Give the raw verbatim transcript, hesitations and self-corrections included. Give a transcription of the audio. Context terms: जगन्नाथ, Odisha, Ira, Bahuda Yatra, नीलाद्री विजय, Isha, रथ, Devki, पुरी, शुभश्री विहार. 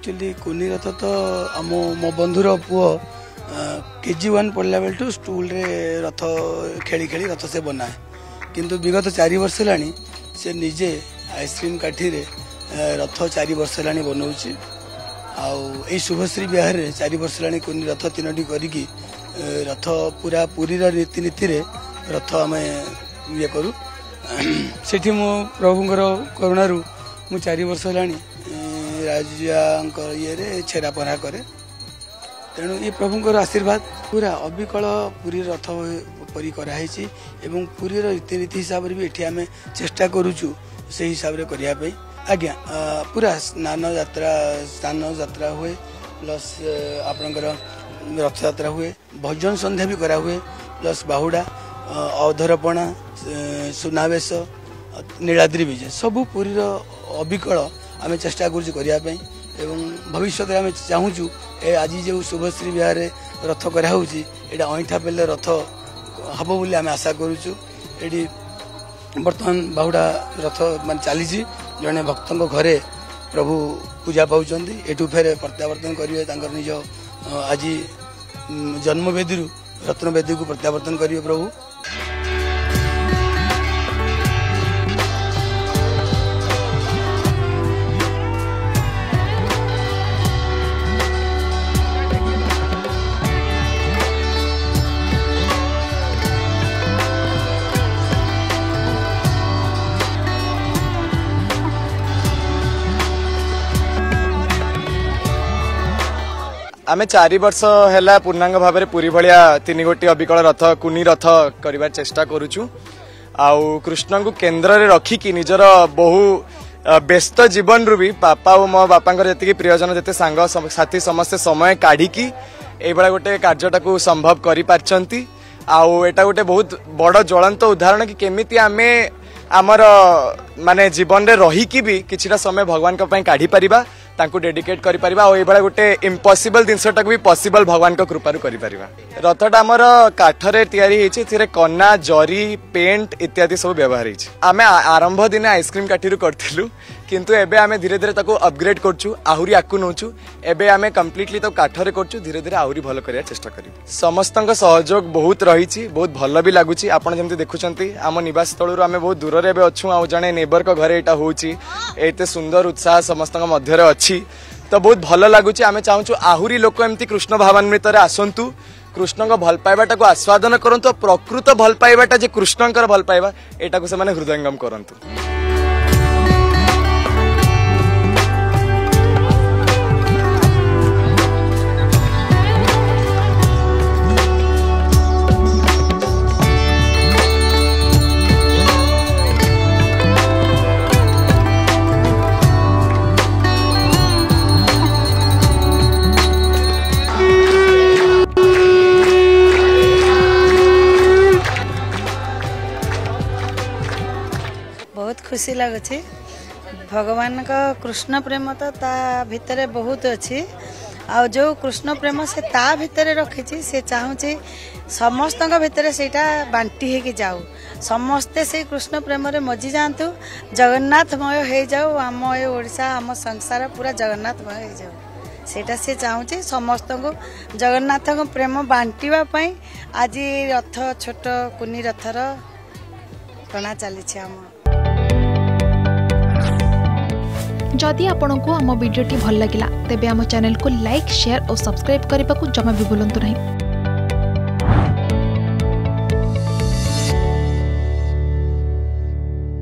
Actually कुनी रथ तो आम मो बंधुर पुओ केजी वन पढ़ला बेलू स्कूल रथ खेली खेली रथ से बनाए किंतु विगत चार वर्ष है से निजे आइसक्रीम काठी रथ चार वर्ष है बनाऊँगी आई शुभश्री विहार चार वर्ष है कुनी रथ तीनो करी रथ पूरा पूरी रीति नीति रथ आम ये करूँ से मो प्रभुंर करुणु मु चार वर्ष है राजा ये छेरा पहरा करे तेणु ये प्रभुंर आशीर्वाद पूरा अबिकल पूरी रथ परी कराई एवं पूरीर रीतिनीति हिसाब से भी ये आम चेष्टा करुचु से हिसाब से करने आज्ञा पूरा स्नान यात्रा स्नान यात्रा हुए प्लस आपणकर रथ यात्रा हुए भजन संध्या भी करा हुए प्लस बाहुडा अवधरपणा सुनावेश नीलाद्री विजय सबू पूरीर अबिकल आम चेष्टा करने भविष्य में आम चाहूँ ए आज जो शुभश्री विहार रथ कराऊँगी ये अईठा पेले रथ हम बोली आम आशा करुचु ये बर्तमान बाहुडा रथ मान चली जड़े भक्त घरे प्रभु पूजा पाँच एठू फेर प्रत्यावर्तन करेंगे तर निज आज जन्मवेदी रत्नवेदी को प्रत्यावर्तन करेंगे प्रभु। आम चार वर्ष है पूर्णांग भाव में पूरी भाया तीन गोटी अबिकल रथ कुनी रथ कर चेष्टा करुचु आउ कृष्ण को केन्द्र रे रखिक निजर बहु व्यस्त जीवन रु भी बापा और मो बापा जी प्रियजन जिते सांग साथी समस्ते समय काढ़ी गोटे कार्यटा को संभव करें आउ एटा गोटे बहुत बड़ ज्वलंत उदाहरण कि केमी आम आमर माने जीवन रे रहीकि भी किछिटा समय भगवान का पई काढी परिबा तांकु डेडिकेट करि परिबा और एबला गोटे इम्पॉसिबल दिनसटा भी पॉसिबल भगवान का कृपा रु करि परिबा। रथटा आमर काठ रे तयारी हेछि थिरे कन्ना जरी पेंट इत्यादि सब व्यवहार हेछि आमे आरंभ दिने आइसक्रीम काठी रु करथिलु किंतु एबे आमे धीरे धीरे ताको अपग्रेड करछु आहुरी आकु नोछु एबे आमे कंप्लीटली तो काठ रे करछु धीरे धीरे आहुरी भलो करिया चेष्टा करिबु। समस्तक सहयोग बहुत रहिछि बहुत भलो भी लागुछि आपण जेमति देखुछंती आम निवास स्थल रु आमे बहुत दूर आउ जने नेबर का घरे एटा होउची एते सुंदर उत्साह समस्त मध्य रे अछि तो बहुत भल लगुच आम चाहूँ आहुरी लोक एमती कृष्ण भावान्वित आसतु कृष्ण को भल पाइबाटा को आस्वादन करंतु प्रकृत भल पाइबाटा जे कृष्णकर भल पाइबा एटा को से हृदयंगम करंतु। बहुत खुशी लगुच भगवान का कृष्ण प्रेम तो ता भीतर बहुत अच्छी आ जो कृष्ण प्रेम से ता भीतर रखी से चाहूँगी समस्त भितर से बांटी होगी जाऊ समस्ते से कृष्ण प्रेम रे मजी जातु जगन्नाथमय हो जाऊ आम ये ओडिशा आम संसार पूरा जगन्नाथमय हो जाऊ सेटा से चाहूँगी समस्त को जगन्नाथ को प्रेम बांटापी आज रथ छोट कुनी रथर टणा चली आम। जदि आपंक आम भिड्टे भल लगा तेब आम चैनल को लाइक शेयर और सब्सक्राइब करने को जमा भी भूलु नहीं।